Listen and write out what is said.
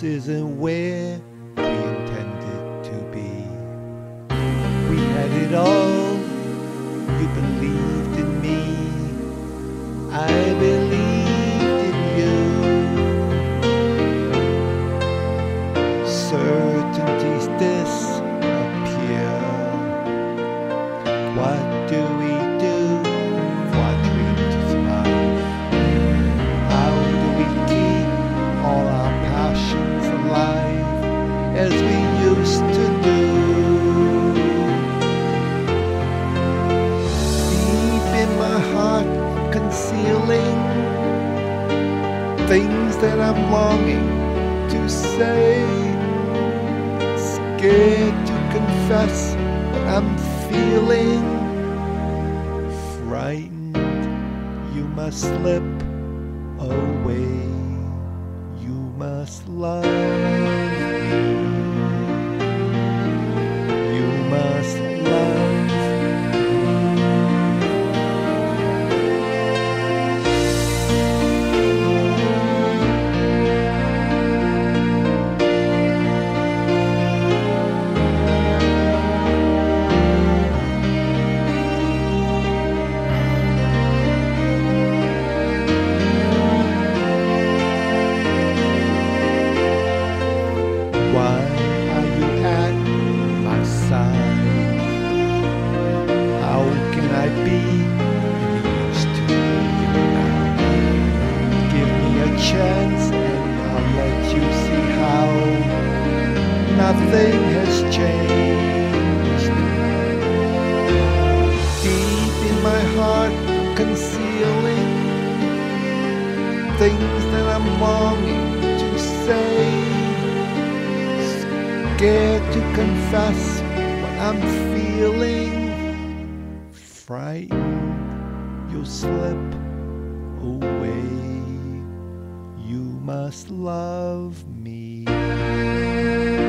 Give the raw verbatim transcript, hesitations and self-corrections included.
this isn't where we intended to be. We had it all, you believed in me, I believed in you. Certainties disappear. What do we do? What dreams to survive? How do we keep all our passions alive as we used to do? Deep in my heart, concealing things that I'm longing to say, scared to confess what I'm feeling, frightened you must slip away, you must love me, you must love chance, and I'll let you see how nothing has changed. Deep in my heart, concealing things that I'm longing to say, scared to confess what I'm feeling, frightened you'll slip away. You must love me.